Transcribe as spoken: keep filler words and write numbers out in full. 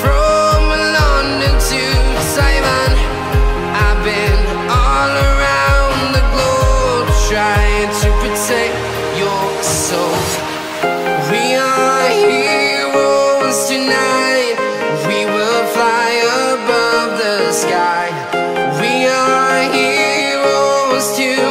from London to Taiwan. I've been all around the globe, trying to protect your soul. We are heroes tonight. We will fly above the sky. We are heroes tonight.